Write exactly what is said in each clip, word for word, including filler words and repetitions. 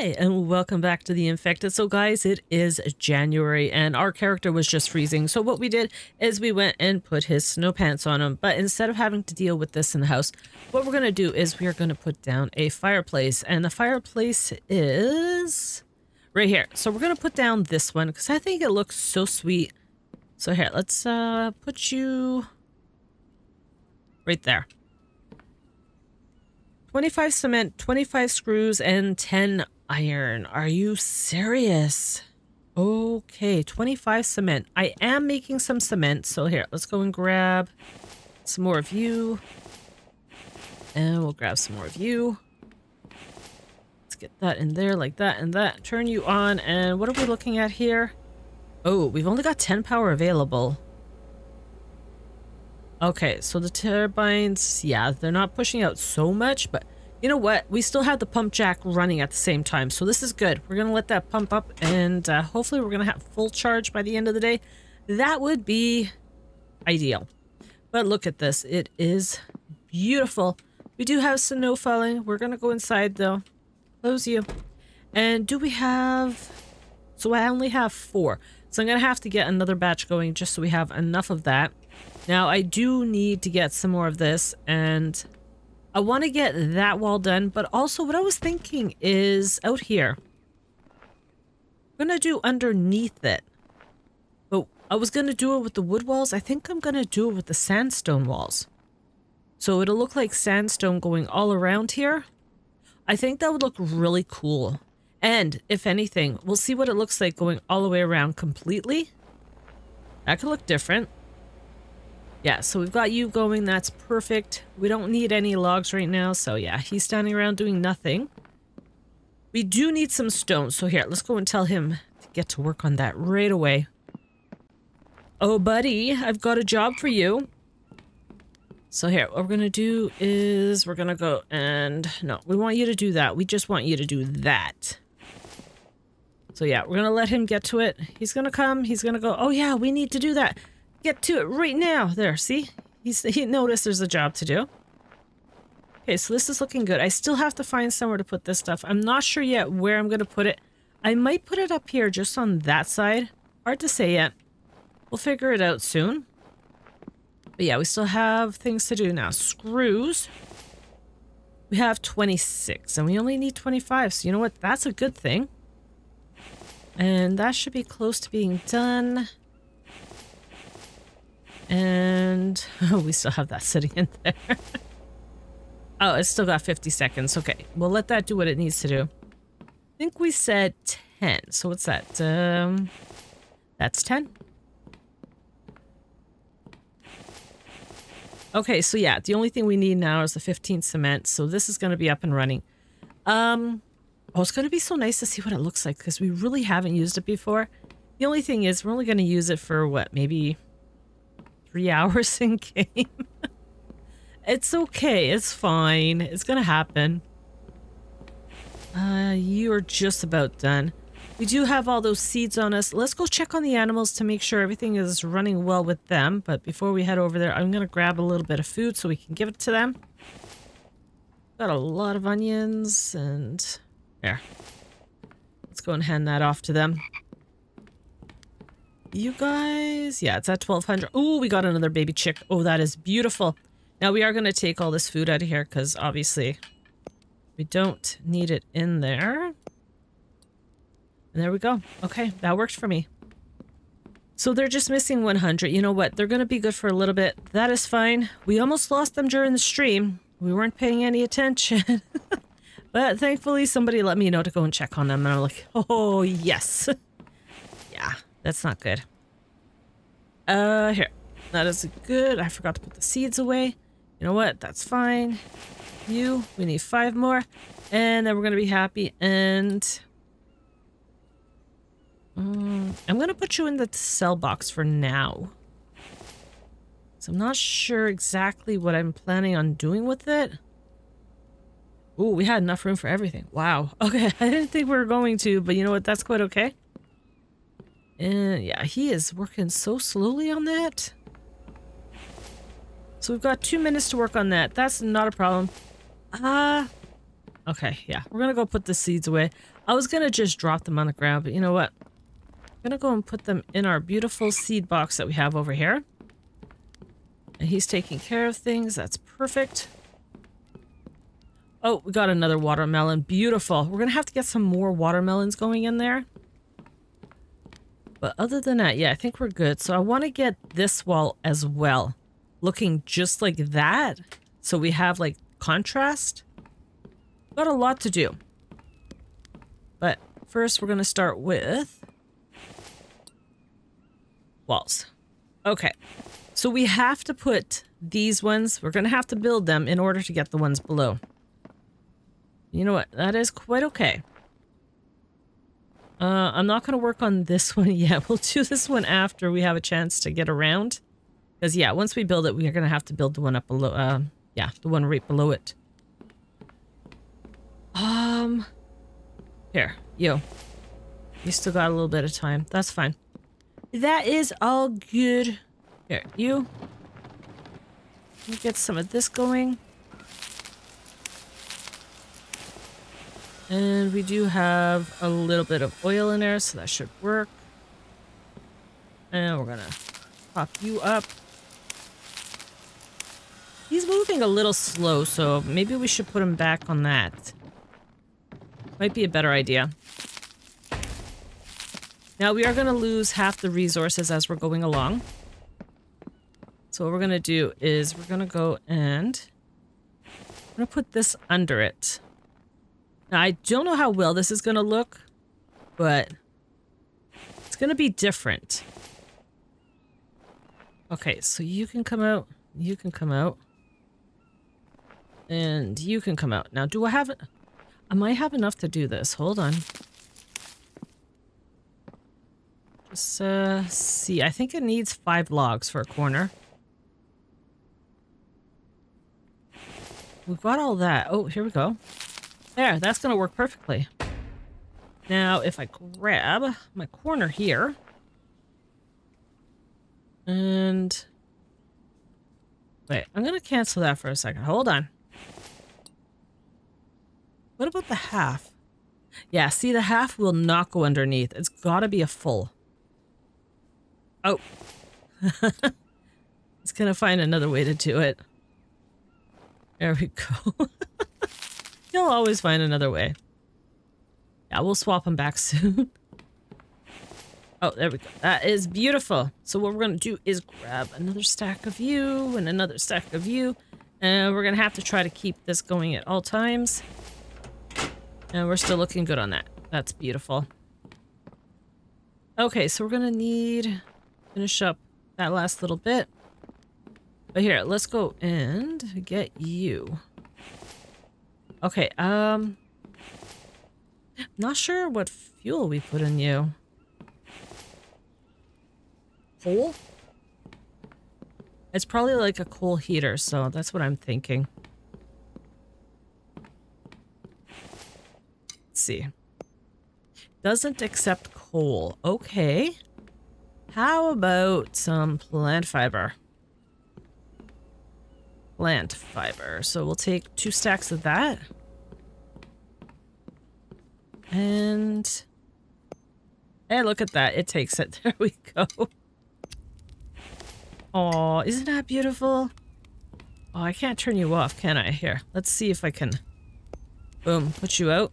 Hi, and welcome back to The Infected. So guys, it is January and our character was just freezing. So what we did is we went and put his snow pants on him. But instead of having to deal with this in the house, what we're going to do is we are going to put down a fireplace. And the fireplace is right here. So we're going to put down this one because I think it looks so sweet. So here, let's uh, put you right there. twenty-five cement, twenty-five screws, and ten iron. Are you serious? Okay, twenty-five cement. I am making some cement. So here, let's go and grab some more of you. And we'll grab some more of you. Let's get that in there like that and that. Turn you on. And what are we looking at here? Oh, we've only got ten power available. Okay, so the turbines, yeah, they're not pushing out so much, but you know what? We still have the pump jack running at the same time, so this is good. We're going to let that pump up, and uh, hopefully we're going to have full charge by the end of the day. That would be ideal. But look at this. It is beautiful. We do have snow falling. We're going to go inside, though. Close you. And do we have... So I only have four. So I'm going to have to get another batch going just so we have enough of that. Now, I do need to get some more of this, and I want to get that wall done, but also what I was thinking is out here. I'm going to do underneath it, but I was going to do it with the wood walls. I think I'm going to do it with the sandstone walls. So it'll look like sandstone going all around here. I think that would look really cool. And if anything, we'll see what it looks like going all the way around completely. That could look different. Yeah, so we've got you going. That's perfect. We don't need any logs right now. So yeah, he's standing around doing nothing. We do need some stones. So here, let's go and tell him to get to work on that right away. Oh, buddy, I've got a job for you. So here, what we're going to do is we're going to go and... No, we want you to do that. We just want you to do that. So yeah, we're going to let him get to it. He's going to come. He's going to go, oh yeah, we need to do that. Get to it right now. There, see? He's, he noticed there's a job to do. Okay, so this is looking good. I still have to find somewhere to put this stuff. I'm not sure yet where I'm going to put it. I might put it up here just on that side. Hard to say yet. We'll figure it out soon. But yeah, we still have things to do now. Screws. We have twenty-six and we only need twenty-five. So you know what? That's a good thing. And that should be close to being done. And oh, we still have that sitting in there. Oh, it's still got fifty seconds. Okay, we'll let that do what it needs to do. I think we said ten. So what's that? Um, that's ten. Okay, so yeah, the only thing we need now is the fifteen cement. So this is going to be up and running. Um, oh, it's going to be so nice to see what it looks like because we really haven't used it before. The only thing is we're only going to use it for what, maybe... Three hours in game. It's okay. It's fine. It's gonna happen. Uh, you're just about done. We do have all those seeds on us. Let's go check on the animals to make sure everything is running well with them. But before we head over there, I'm gonna grab a little bit of food so we can give it to them. Got a lot of onions and there. Let's go and hand that off to them. You guys, yeah, it's at twelve hundred. Oh, we got another baby chick. Oh, that is beautiful. Now we are going to take all this food out of here because obviously we don't need it in there. And there we go. Okay, that worked for me. So they're just missing one hundred. You know what? They're going to be good for a little bit. That is fine. We almost lost them during the stream. We weren't paying any attention. But thankfully somebody let me know to go and check on them. And I'm like, oh, yes. Yeah. That's not good. Uh, here. That is good. I forgot to put the seeds away. You know what? That's fine. You. We need five more. And then we're going to be happy. And... Um, I'm going to put you in the cell box for now. So I'm not sure exactly what I'm planning on doing with it. Ooh, we had enough room for everything. Wow. Okay. I didn't think we were going to, but you know what? That's quite okay. And yeah, he is working so slowly on that. So we've got two minutes to work on that. That's not a problem. Ah, uh, Okay, yeah. We're gonna go put the seeds away. I was gonna just drop them on the ground, but you know what? I'm gonna go and put them in our beautiful seed box that we have over here. And he's taking care of things. That's perfect. Oh, we got another watermelon. Beautiful. We're gonna have to get some more watermelons going in there. But other than that, yeah, I think we're good. So I want to get this wall as well, looking just like that. So we have like contrast. Got a lot to do. But first we're going to start with walls. Okay. So we have to put these ones, we're going to have to build them in order to get the ones below. You know what? That is quite okay. Uh, I'm not going to work on this one yet. We'll do this one after we have a chance to get around. Because, yeah, once we build it, we are going to have to build the one up below. Uh, yeah, the one right below it. Um, here, you. You still got a little bit of time. That's fine. That is all good. Here, you. Let me get some of this going. And we do have a little bit of oil in there, so that should work. And we're gonna pop you up. He's moving a little slow, so maybe we should put him back on that. Might be a better idea. Now we are gonna lose half the resources as we're going along. So what we're gonna do is we're gonna go and I'm gonna put this under it. Now, I don't know how well this is going to look, but it's going to be different. Okay, so you can come out, you can come out, and you can come out. Now, do I have... I might have enough to do this. Hold on. Just uh, see. I think it needs five logs for a corner. We've got all that. Oh, here we go. There, that's going to work perfectly. Now, if I grab my corner here, and wait, I'm going to cancel that for a second. Hold on. What about the half? Yeah, see, the half will not go underneath. It's got to be a full. Oh, it's going to find another way to do it. There we go. He'll always find another way. Yeah, we'll swap him back soon. Oh, there we go. That is beautiful. So what we're going to do is grab another stack of you and another stack of you. And we're going to have to try to keep this going at all times. And we're still looking good on that. That's beautiful. Okay, so we're going to need... finish up that last little bit. But here, let's go and get you. Okay, um, not sure what fuel we put in you. Coal? It's probably like a coal heater, so that's what I'm thinking. Let's see. Doesn't accept coal. Okay. How about some plant fiber? Plant fiber. So we'll take two stacks of that. And hey, look at that. It takes it. There we go. Oh, isn't that beautiful? Oh, I can't turn you off, can I? Here, let's see if I can. Boom, put you out.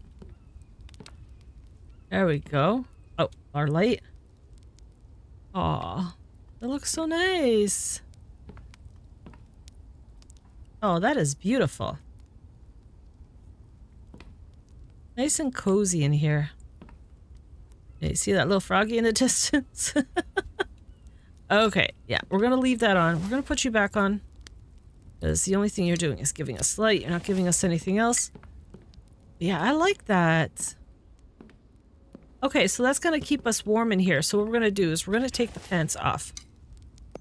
There we go. Oh, our light. Oh, that looks so nice. Oh, that is beautiful. Nice and cozy in here. You see that little froggy in the distance? Okay, yeah, we're going to leave that on. We're going to put you back on. Because the only thing you're doing is giving us light. You're not giving us anything else. Yeah, I like that. Okay, so that's going to keep us warm in here. So what we're going to do is we're going to take the pants off.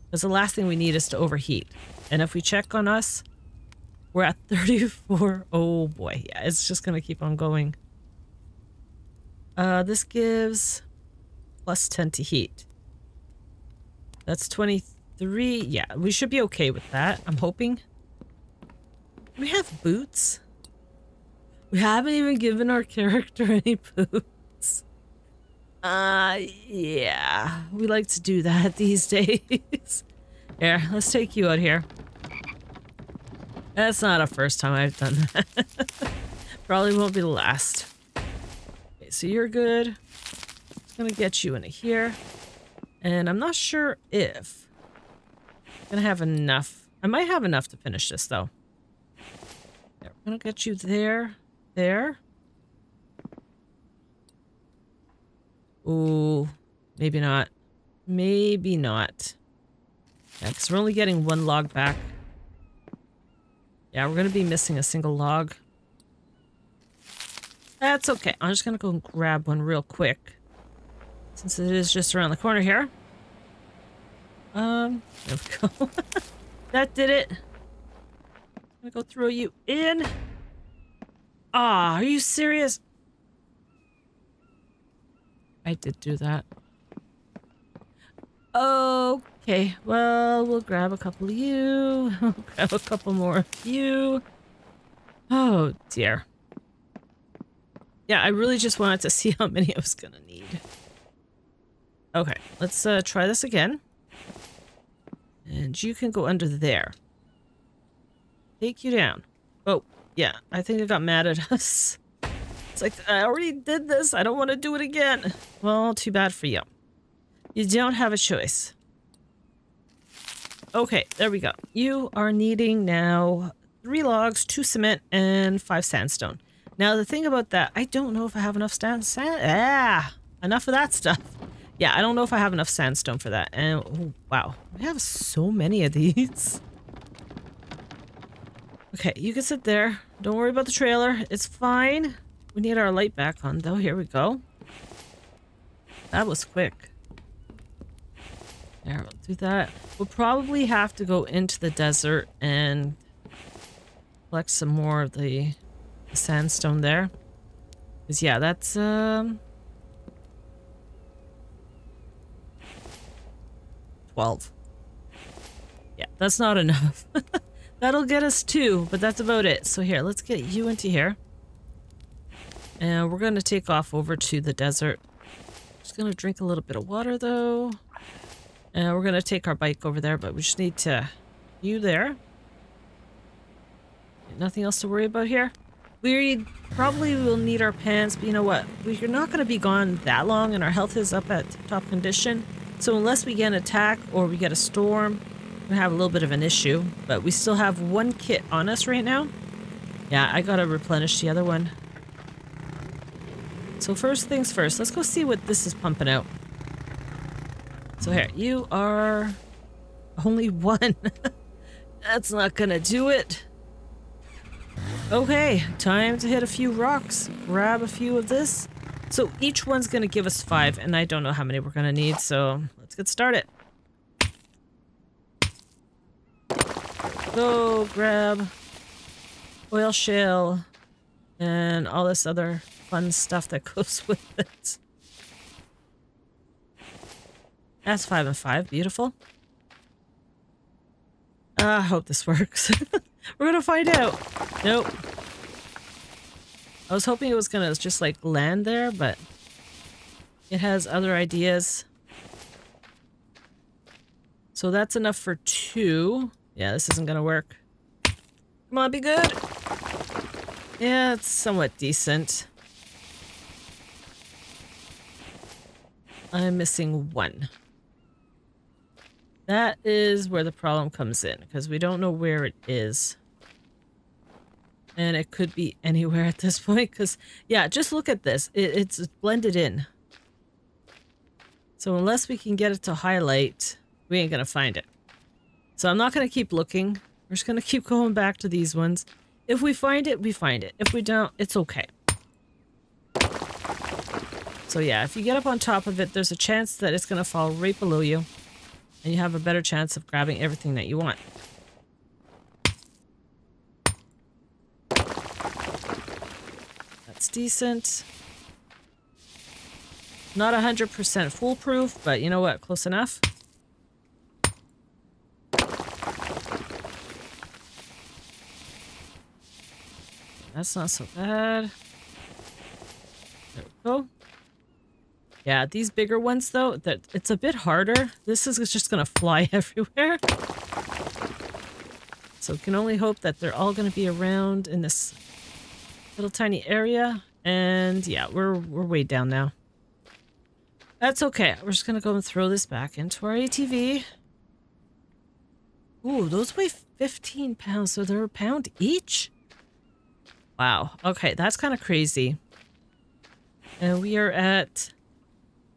Because the last thing we need is to overheat. And if we check on us... we're at thirty-four. Oh boy. Yeah, it's just going to keep on going. Uh, this gives plus ten to heat. That's twenty-three. Yeah, we should be okay with that. I'm hoping. We have boots. We haven't even given our character any boots. Uh, yeah. We like to do that these days. Here, let's take you out here. That's not a first time I've done that. Probably won't be the last. Okay, so you're good. I'm gonna get you into here. And I'm not sure if I'm gonna have enough. I might have enough to finish this, though. Yeah, we're gonna get you there. There. Ooh, maybe not. Maybe not. Yeah, because we're only getting one log back. Yeah, we're gonna be missing a single log. That's okay. I'm just gonna go and grab one real quick, since it is just around the corner here. Um, there we go. That did it. I'm gonna go throw you in. Ah, are you serious? I did do that. Okay, well, we'll grab a couple of you. We'll grab a couple more of you. Oh, dear. Yeah, I really just wanted to see how many I was gonna need. Okay, let's uh, try this again. And you can go under there. Take you down. Oh, yeah. I think it got mad at us. It's like, I already did this. I don't want to do it again. Well, too bad for you. You don't have a choice. Okay, there we go. You are needing now three logs, two cement, and five sandstone. Now, the thing about that, I don't know if I have enough sand. sand ah, enough of that stuff. Yeah, I don't know if I have enough sandstone for that. And oh, wow, I have so many of these. Okay, you can sit there. Don't worry about the trailer. It's fine. We need our light back on, though. Here we go. That was quick. There, we'll do that. We'll probably have to go into the desert and collect some more of the sandstone there. Because, yeah, that's... um. twelve. Yeah, that's not enough. That'll get us two, but that's about it. So here, let's get you into here. And we're going to take off over to the desert. Just going to drink a little bit of water, though. And we're going to take our bike over there, but we just need to... you there. Nothing else to worry about here. We probably will need our pants, but you know what? We're not going to be gone that long, and our health is up at top condition. So unless we get an attack or we get a storm, we have a little bit of an issue. But we still have one kit on us right now. Yeah, I gotta replenish the other one. So first things first, let's go see what this is pumping out. So here, you are only one. That's not gonna do it. Okay, time to hit a few rocks. Grab a few of this. So each one's going to give us five, and I don't know how many we're going to need, so let's get started. Go grab oil shale and all this other fun stuff that goes with it. That's five and five. Beautiful. I hope this works. We're going to find out. Nope. I was hoping it was gonna just like land there, but it has other ideas. So that's enough for two. Yeah, this isn't gonna work. Come on, be good. Yeah, it's somewhat decent. I'm missing one. That is where the problem comes in, because we don't know where it is. And it could be anywhere at this point, because, yeah, just look at this. It, it's blended in. So unless we can get it to highlight, we ain't going to find it. So I'm not going to keep looking. We're just going to keep going back to these ones. If we find it, we find it. If we don't, it's okay. So, yeah, if you get up on top of it, there's a chance that it's going to fall right below you. And you have a better chance of grabbing everything that you want. It's decent. Not one hundred percent foolproof, but you know what? Close enough. That's not so bad. There we go. Yeah, these bigger ones, though, that it's a bit harder. This is just going to fly everywhere. So we can only hope that they're all going to be around in this little tiny area. And yeah, we're, we're way down now. That's okay. We're just going to go and throw this back into our A T V. Ooh, those weigh fifteen pounds, so they're a pound each? Wow. Okay, that's kind of crazy. And we are at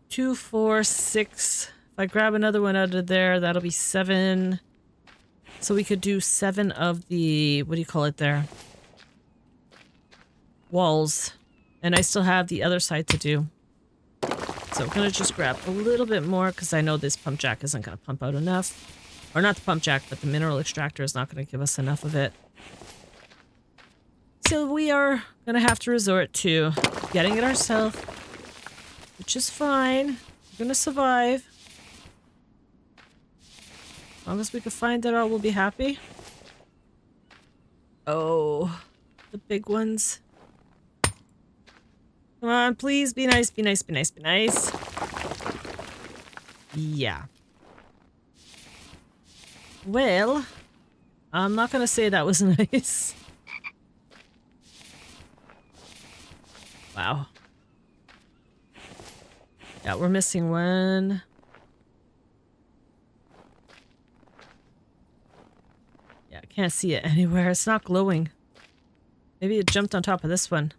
two, four, six. If I grab another one out of there, that'll be seven. So we could do seven of the, what do you call it there? Walls. And I still have the other side to do. So I'm going to just grab a little bit more because I know this pump jack isn't going to pump out enough. Or not the pump jack, but the mineral extractor is not going to give us enough of it. So we are going to have to resort to getting it ourselves, which is fine. We're going to survive. As long as we can find it all, we'll be happy. Oh, the big ones. Come on, please be nice, be nice, be nice, be nice. Yeah. Well, I'm not going to say that was nice. Wow. Yeah, we're missing one. Yeah, I can't see it anywhere. It's not glowing. Maybe it jumped on top of this one.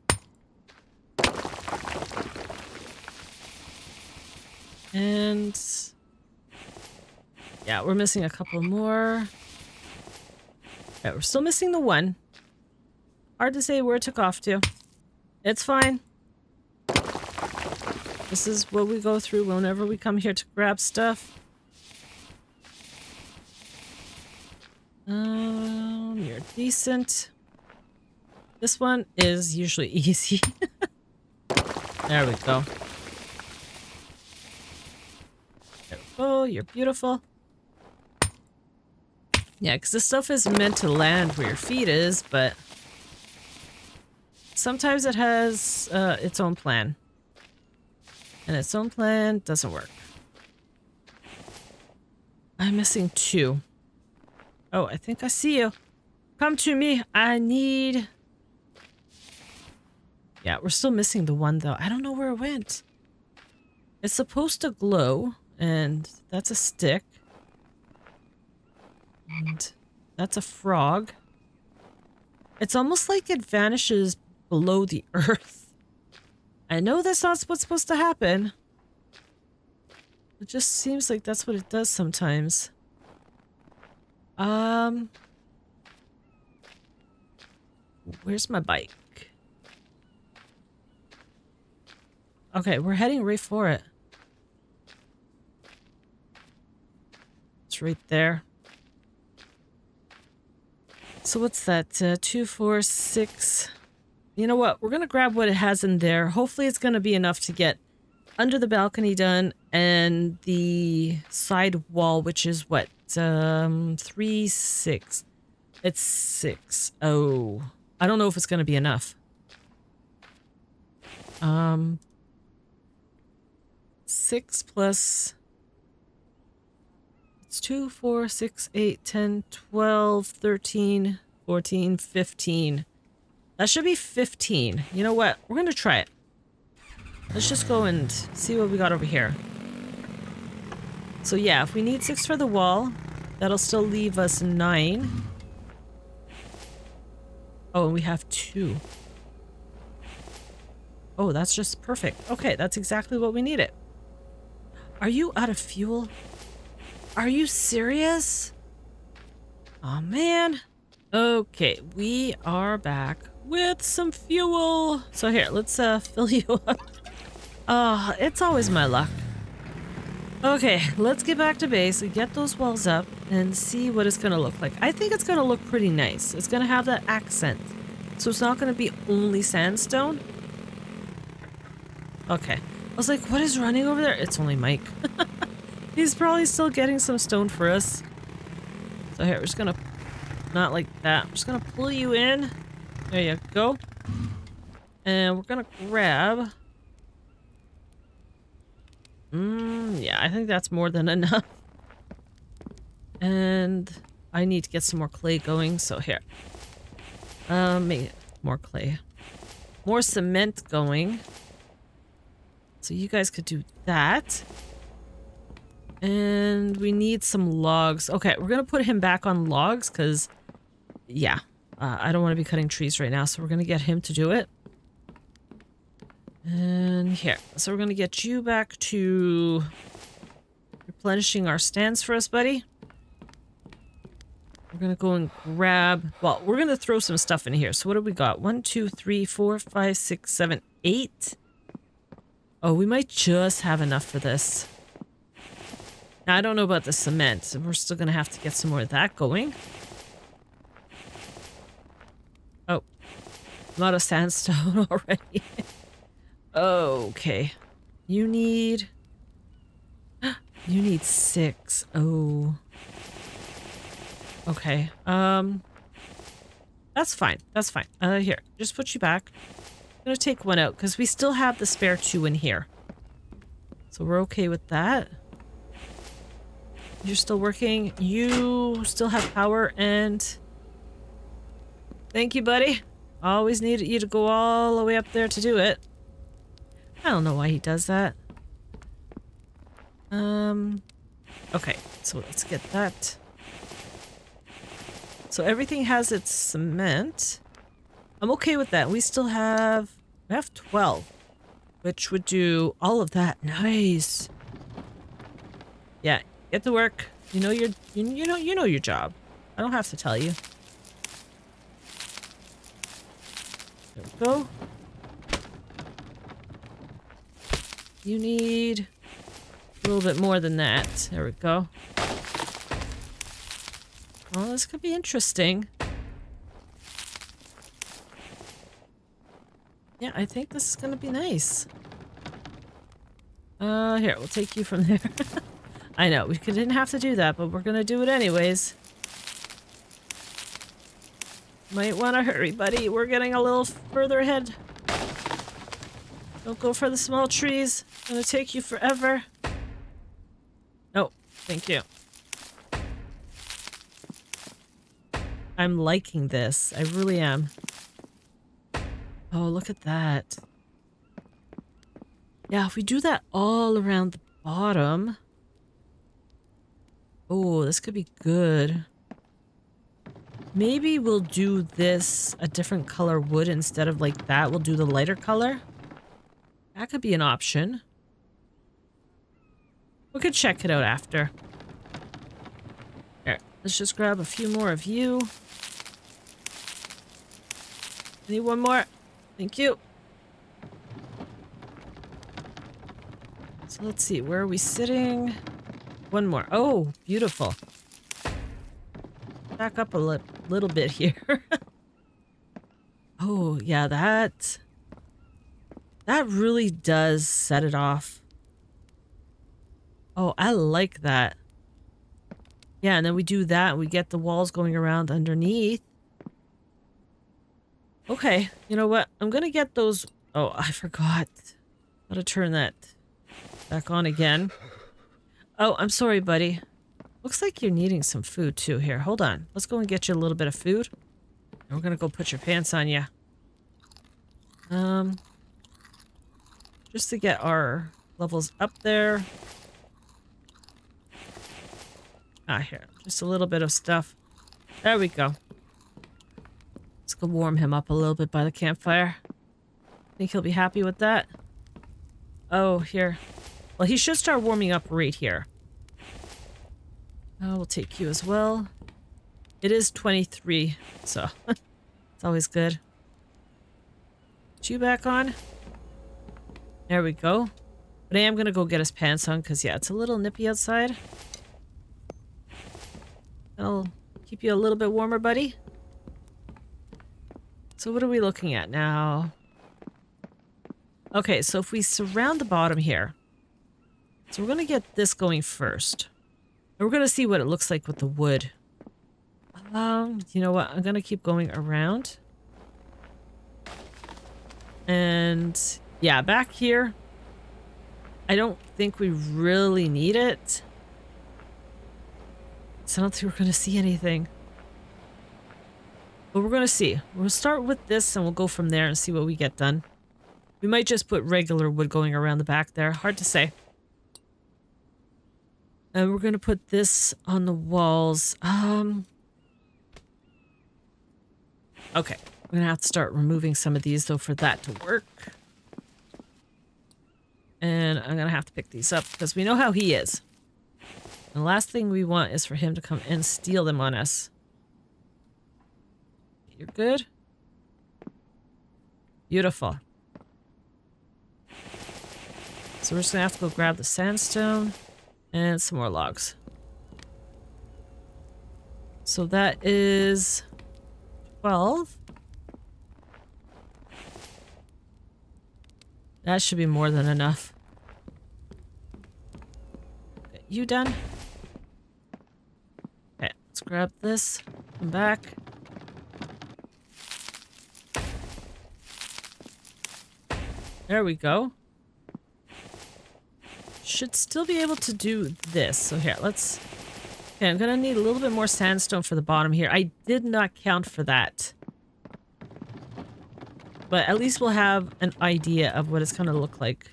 And yeah, we're missing a couple more. Yeah, we're still missing the one. Hard to say where it took off to. It's fine. This is what we go through whenever we come here to grab stuff. Um, you're decent. This one is usually easy. There we go. There we go. You're beautiful. Yeah, because this stuff is meant to land where your feet is, but sometimes it has uh, its own plan. And its own plan doesn't work. I'm missing two. Oh, I think I see you. Come to me. I need... Yeah, we're still missing the one, though. I don't know where it went. It's supposed to glow, and that's a stick. And that's a frog. It's almost like it vanishes below the earth. I know that's not what's supposed to happen. It just seems like that's what it does sometimes. Um, where's my bike? Okay, we're heading right for it. It's right there. So what's that? Uh, two, four, six. You know what? We're going to grab what it has in there. Hopefully it's going to be enough to get under the balcony done and the side wall, which is what? Um, three, six. It's six. Oh, I don't know if it's going to be enough. Um, six plus... It's two, four, six, eight, ten, twelve, thirteen, fourteen, fifteen. That should be fifteen. You know what? We're going to try it. Let's just go and see what we got over here. So yeah, if we need six for the wall, that'll still leave us nine. Oh, and we have two. Oh, that's just perfect. Okay, that's exactly what we needed. Are you out of fuel? Are you serious? Oh, man. Okay, we are back with some fuel. So here, let's uh, fill you up. Oh, it's always my luck. Okay, let's get back to base and get those walls up and see what it's going to look like. I think it's going to look pretty nice. It's going to have that accent. So it's not going to be only sandstone. Okay. I was like, what is running over there? It's only Mike. He's probably still getting some stone for us. So here, we're just gonna... Not like that. I'm just gonna pull you in. There you go. And we're gonna grab... Mmm, yeah, I think that's more than enough. And I need to get some more clay going, so here. Um, maybe more clay. More cement going. So you guys could do that. And we need some logs. Okay, we're gonna put him back on logs, because, yeah. Uh, I don't want to be cutting trees right now, so we're gonna get him to do it. And here. So we're gonna get you back to replenishing our stands for us, buddy. We're gonna go and grab... Well, we're gonna throw some stuff in here. So what do we got? One, two, three, four, five, six, seven, eight. Oh, we might just have enough for this. Now, I don't know about the cement. So we're still gonna have to get some more of that going. Oh. A lot of sandstone already. Okay. You need... You need six. Oh... Okay, um, that's fine. That's fine. Uh, here, just put you back. I'm gonna take one out because we still have the spare two in here. So we're okay with that. You're still working. You still have power and thank you, buddy. I always needed you to go all the way up there to do it. I don't know why he does that. Um, okay, so let's get that. So everything has its cement. I'm okay with that. We still have... We have twelve. Which would do all of that. Nice. Yeah. Get to work. You know your... You, you know you know your job. I don't have to tell you. There we go. You need... A little bit more than that. There we go. Well, this could be interesting. Yeah, I think this is gonna be nice. Uh, here, we'll take you from there. I know, we didn't have to do that, but we're gonna do it anyways. Might want to hurry, buddy. We're getting a little further ahead. Don't go for the small trees. It's gonna take you forever. No, thank you. I'm liking this. I really am. Oh, look at that. Yeah, if we do that all around the bottom. Oh, this could be good. Maybe we'll do this a different color wood instead of like that. We'll do the lighter color. That could be an option. We could check it out after. All right, let's just grab a few more of you. Need one more. Thank you. So let's see. Where are we sitting? One more. Oh, beautiful. Back up a li- little bit here. Oh, yeah, that... That really does set it off. Oh, I like that. Yeah, and then we do that. We get the walls going around underneath. Okay, you know what? I'm gonna get those... Oh, I forgot. Gotta turn that back on again. Oh, I'm sorry, buddy. Looks like you're needing some food, too. Here, hold on. Let's go and get you a little bit of food. And we're gonna go put your pants on you. Um, just to get our levels up there. Ah, here. Just a little bit of stuff. There we go. Let's go warm him up a little bit by the campfire. Think he'll be happy with that. Oh, here. Well, he should start warming up right here. Oh, we'll take you as well. It is twenty-three, so it's always good. Put you back on. There we go. But I am going to go get his pants on because, yeah, it's a little nippy outside. That'll keep you a little bit warmer, buddy. So what are we looking at now? Okay, so if we surround the bottom here. So we're going to get this going first. And we're going to see what it looks like with the wood. Um, you know what? I'm going to keep going around. And yeah, back here, I don't think we really need it. So I don't think we're going to see anything. But we're going to see. We'll start with this and we'll go from there and see what we get done. We might just put regular wood going around the back there. Hard to say. And we're going to put this on the walls. Um, okay. I'm going to have to start removing some of these, though, for that to work. And I'm going to have to pick these up because we know how he is. The last thing we want is for him to come and steal them on us. You're good. Beautiful. So we're just going to have to go grab the sandstone and some more logs. So that is twelve. That should be more than enough. You done? Okay, let's grab this. Come back. There we go. Should still be able to do this. So here, let's... Okay, I'm gonna need a little bit more sandstone for the bottom here. I did not count for that. But at least we'll have an idea of what it's going to look like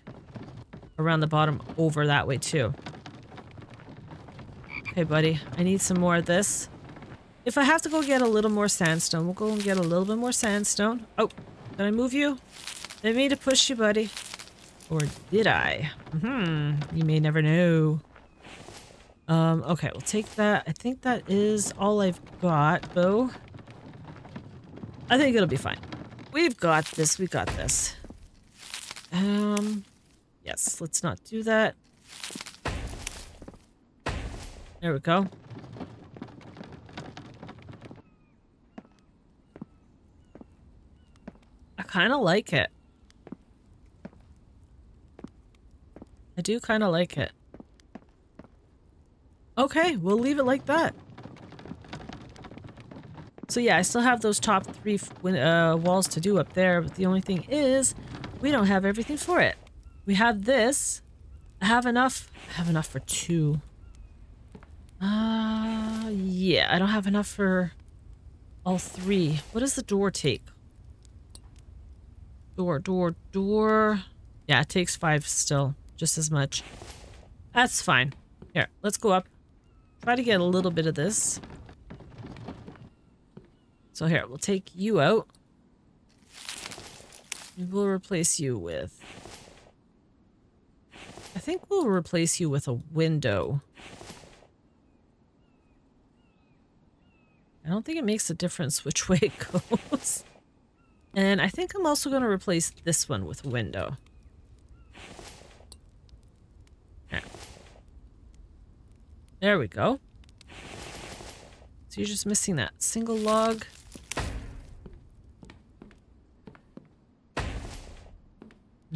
around the bottom over that way, too. Okay, buddy. I need some more of this. If I have to go get a little more sandstone, we'll go and get a little bit more sandstone. Oh, did I move you? Did I mean to push you, buddy? Or did I? Mm-hmm. You may never know. Um, okay, we'll take that. I think that is all I've got, though. I think it'll be fine. We've got this. We got this. Um, yes, let's not do that. There we go. I kind of like it. I do kind of like it. Okay, we'll leave it like that. So yeah, I still have those top three uh, walls to do up there, but the only thing is, we don't have everything for it. We have this. I have enough. I have enough for two. Uh, yeah, I don't have enough for all three. What does the door take? Door, door, door. Yeah, it takes five still, just as much. That's fine. Here, let's go up. Try to get a little bit of this. So here, we'll take you out. We'll replace you with... I think we'll replace you with a window. I don't think it makes a difference which way it goes. And I think I'm also going to replace this one with a window. There we go. So you're just missing that single log.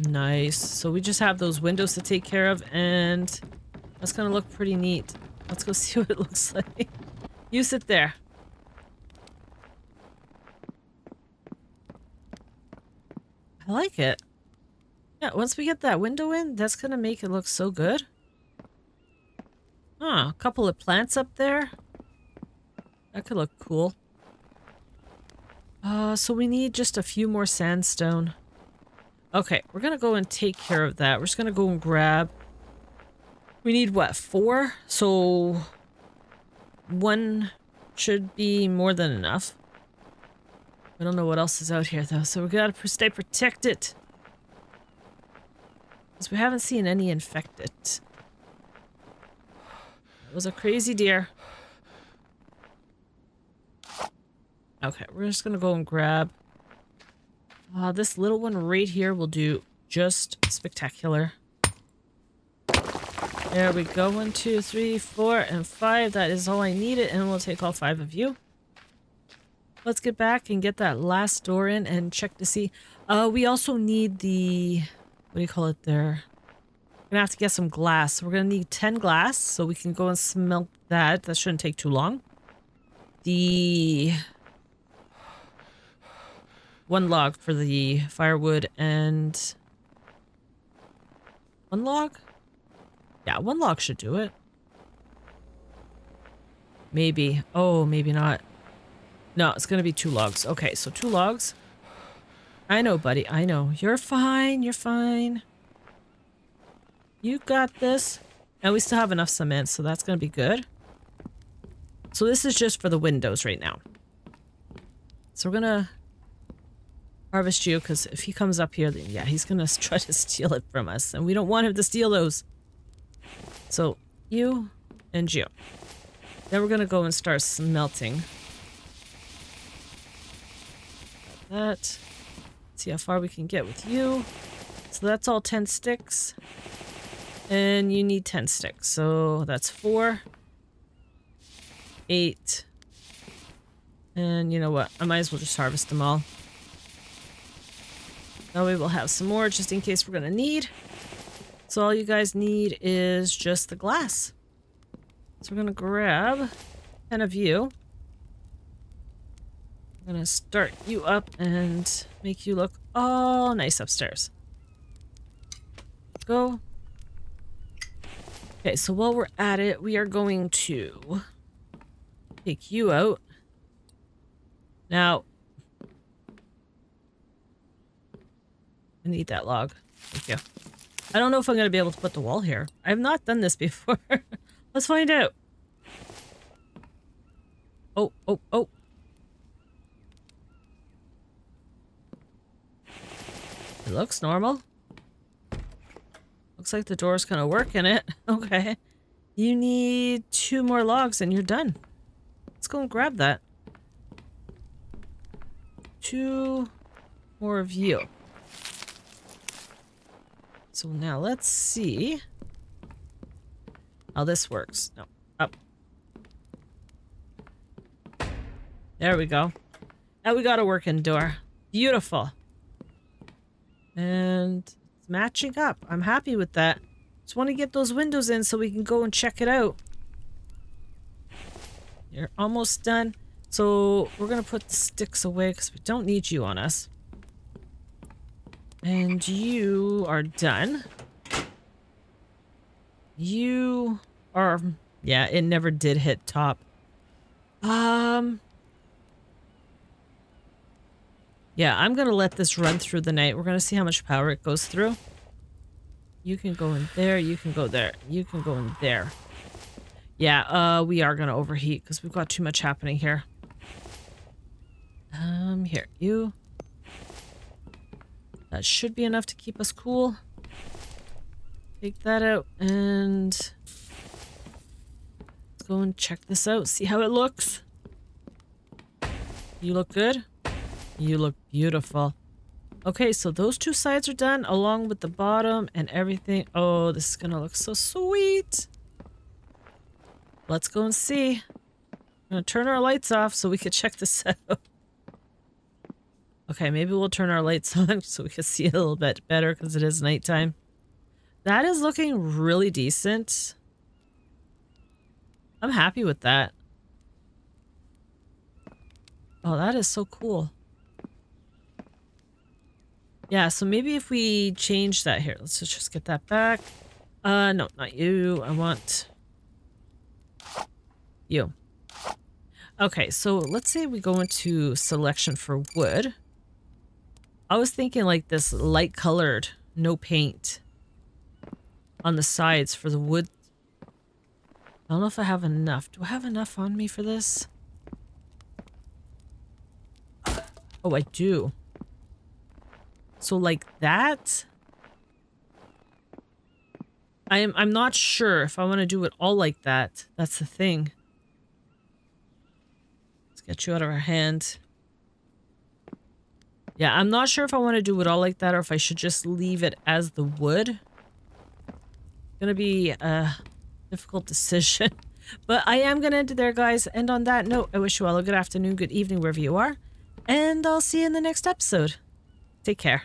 Nice. So we just have those windows to take care of, and that's going to look pretty neat. Let's go see what it looks like. You sit there. I like it. Yeah, once we get that window in, that's going to make it look so good. Huh, a couple of plants up there. That could look cool. Uh, so we need just a few more sandstone. Okay, we're going to go and take care of that. We're just going to go and grab... We need, what, four? So one should be more than enough. I don't know what else is out here, though, so we got to stay protected. Because we haven't seen any infected. That was a crazy deer. Okay, we're just going to go and grab... Uh, this little one right here will do just spectacular. There we go. One, two, three, four, and five. That is all I needed, and we'll take all five of you. Let's get back and get that last door in and check to see. Uh, we also need the... What do you call it there? We're going to have to get some glass. We're going to need ten glass, so we can go and smelt that. That shouldn't take too long. The... one log for the firewood and one log? Yeah, one log should do it. Maybe. Oh, maybe not. No, it's going to be two logs. Okay, so two logs. I know, buddy. I know. You're fine. You're fine. You got this. And we still have enough cement, so that's going to be good. So this is just for the windows right now. So we're going to harvest you, because if he comes up here, then yeah, he's going to try to steal it from us. And we don't want him to steal those. So you and you. Then we're going to go and start smelting. That. See how far we can get with you. So that's all ten sticks. And you need ten sticks. So that's four. Eight. And you know what? I might as well just harvest them all. That way we'll have some more just in case we're going to need. So all you guys need is just the glass. So we're going to grab ten of you. I'm going to start you up and make you look all nice upstairs. Go. Okay, so while we're at it, we are going to take you out. Now, I need that log. Thank you. I don't know if I'm going to be able to put the wall here. I have not done this before. Let's find out. Oh, oh, oh. It looks normal. Looks like the door's kind of working it. Okay. You need two more logs and you're done. Let's go and grab that. Two more of you. So now let's see how this works. No, up. There we go. Now we got a working door. Beautiful. And it's matching up. I'm happy with that. Just want to get those windows in so we can go and check it out. You're almost done. So we're going to put the sticks away because we don't need you on us. And you are done. You are... Yeah, it never did hit top. Um... Yeah, I'm going to let this run through the night. We're going to see how much power it goes through. You can go in there. You can go there. You can go in there. Yeah, uh, we are going to overheat because we've got too much happening here. Um, here. You. That should be enough to keep us cool. Take that out and let's go and check this out. See how it looks. You look good. You look beautiful. Okay, so those two sides are done along with the bottom and everything. Oh, this is gonna look so sweet. Let's go and see. I'm gonna turn our lights off so we can check this out. Okay, maybe we'll turn our lights on so we can see it a little bit better because it is nighttime. That is looking really decent. I'm happy with that. Oh, that is so cool. Yeah, so maybe if we change that here. Let's just get that back. Uh, no, not you. I want you. Okay, so let's say we go into selection for wood. I was thinking like this light colored, no paint on the sides for the wood. I don't know if I have enough. Do I have enough on me for this? Oh, I do. So like that, I'm, I'm not sure if I want to do it all like that. That's the thing. Let's get you out of our hand. Yeah, I'm not sure if I want to do it all like that or if I should just leave it as the wood. It's going to be a difficult decision. But I am going to end it there, guys. And on that note, I wish you all a good afternoon, good evening, wherever you are. And I'll see you in the next episode. Take care.